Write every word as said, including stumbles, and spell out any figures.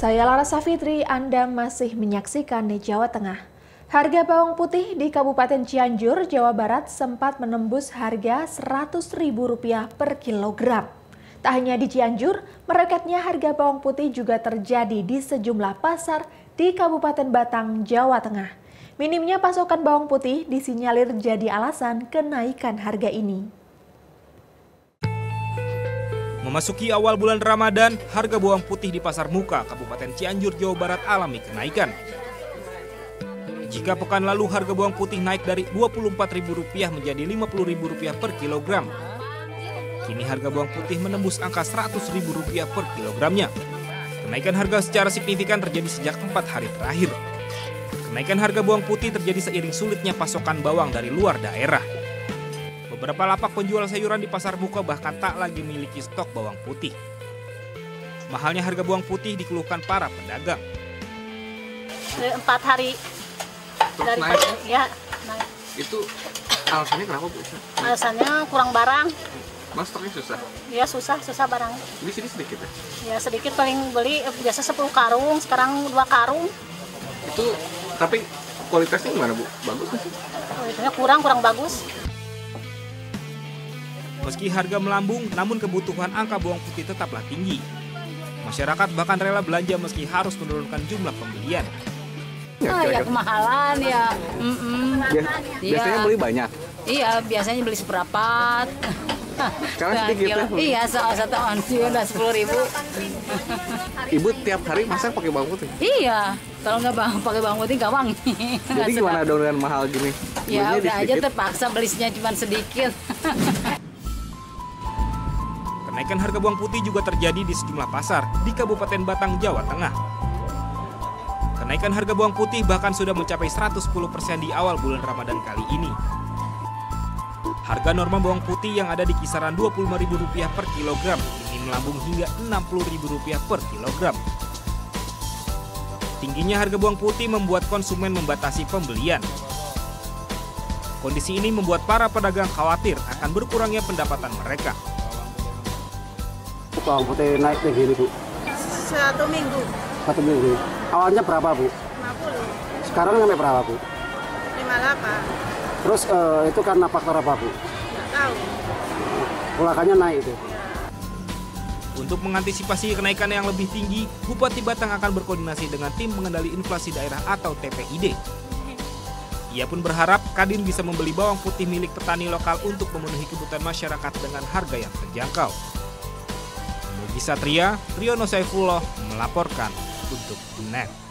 Saya Laras Safitri, Anda masih menyaksikan di Jawa Tengah. Harga bawang putih di Kabupaten Cianjur, Jawa Barat sempat menembus harga seratus ribu rupiah per kilogram. Tak hanya di Cianjur, merekatnya harga bawang putih juga terjadi di sejumlah pasar di Kabupaten Batang, Jawa Tengah. Minimnya pasokan bawang putih disinyalir jadi alasan kenaikan harga ini. Memasuki awal bulan Ramadan, harga bawang putih di Pasar Muka, Kabupaten Cianjur, Jawa Barat alami kenaikan. Jika pekan lalu harga bawang putih naik dari dua puluh empat ribu rupiah menjadi lima puluh ribu rupiah per kilogram, kini harga bawang putih menembus angka seratus ribu rupiah per kilogramnya. Kenaikan harga secara signifikan terjadi sejak empat hari terakhir. Kenaikan harga bawang putih terjadi seiring sulitnya pasokan bawang dari luar daerah. Beberapa lapak penjual sayuran di Pasar Muka bahkan tak lagi memiliki stok bawang putih. Mahalnya harga bawang putih dikeluhkan para pedagang. Empat hari dari naik, ya, naik. Itu alasannya kenapa, Bu? Alasannya kurang barang. Mas, stoknya susah? Ya, susah, susah barang. Di sini sedikit ya? Ya, sedikit, paling beli biasa sepuluh karung, sekarang dua karung. Itu, tapi kualitasnya gimana, Bu? Bagus nggak sih? Kualitasnya kurang, kurang bagus. Meski harga melambung, namun kebutuhan angka bawang putih tetaplah tinggi. Masyarakat bahkan rela belanja meski harus menurunkan jumlah pembelian. Oh, ya kemahalan ya. Mm -mm. Biasanya ya. Beli banyak? Iya, biasanya beli seperapat. Sekarang sedikit ya? Iya, soal satu onsi udah sepuluh ribu. Ibu tiap hari masak pakai bawang putih? Iya, kalau nggak bang, pakai bawang putih nggak wangi. Jadi gimana dong dengan mahal gini? Ya udah aja terpaksa belinya cuma sedikit. Kenaikan harga bawang putih juga terjadi di sejumlah pasar di Kabupaten Batang, Jawa Tengah. Kenaikan harga bawang putih bahkan sudah mencapai seratus sepuluh persen di awal bulan Ramadan kali ini. Harga normal bawang putih yang ada di kisaran dua puluh lima ribu rupiah per kilogram ini melambung hingga enam puluh ribu rupiah per kilogram. Tingginya harga bawang putih membuat konsumen membatasi pembelian. Kondisi ini membuat para pedagang khawatir akan berkurangnya pendapatan mereka. Bawang putih naik tinggi ini, Bu? Satu minggu. Satu minggu. Awalnya berapa, Bu? lima puluh. Sekarang sampai berapa, Bu? lima puluh delapan. Terus eh, itu karena faktor apa, Bu? Nggak tahu. Pulakannya naik itu. Untuk mengantisipasi kenaikan yang lebih tinggi, Bupati Batang akan berkoordinasi dengan Tim Pengendali Inflasi Daerah atau T P I D. Ia pun berharap Kadin bisa membeli bawang putih milik petani lokal untuk memenuhi kebutuhan masyarakat dengan harga yang terjangkau. Satria, Riono Saifullo melaporkan untuk Net.